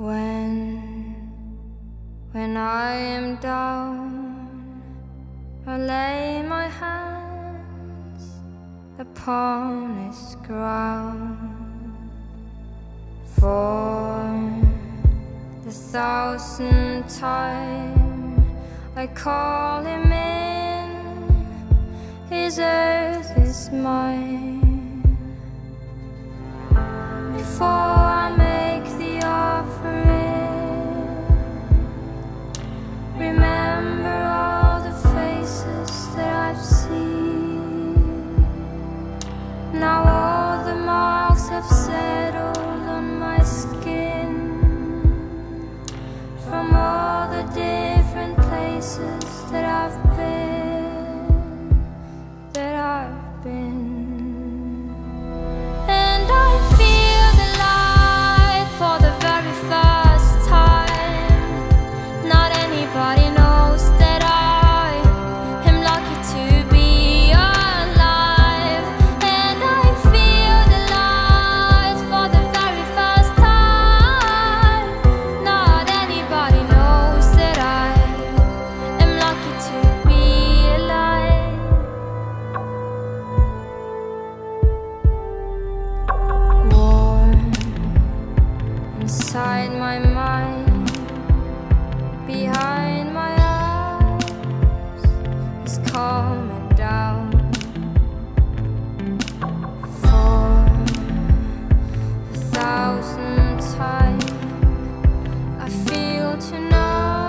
When I am down, I lay my hands upon this ground. For the thousandth time I call him in, his earth is mine. Before I make the offering, remember all the faces that I've seen. Now all the marks have settled on my skin, from all the different places that I've been, and I feel inside my mind, behind my eyes, is calming down. For the thousandth time, I feel to know,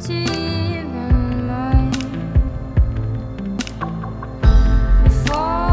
to even mind. Before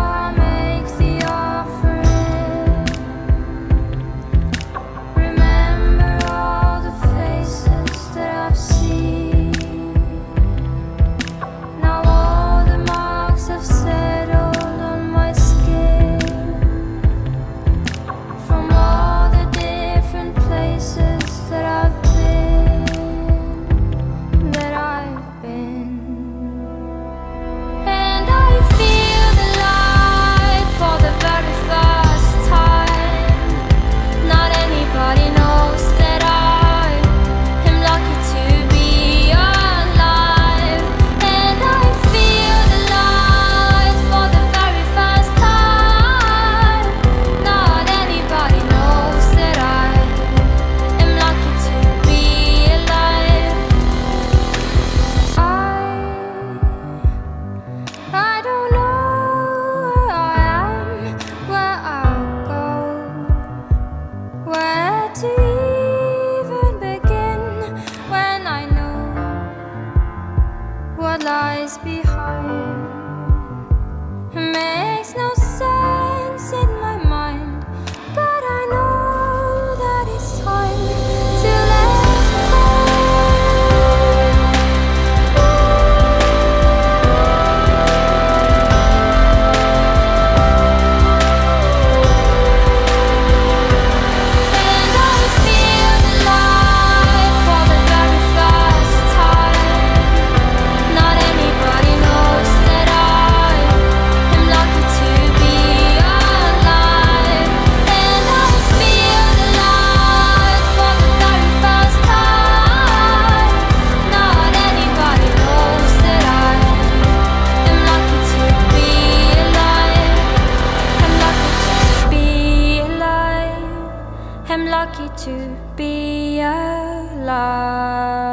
lies behind, it makes no sense in my mind, but I know that it's time to let go. And I feel the light for the very first time. Nobody knows that I am lucky to be alive. And I feel the light for the very first time. Not anybody knows that I am lucky to be alive. I'm lucky to be alive. I'm lucky to be alive.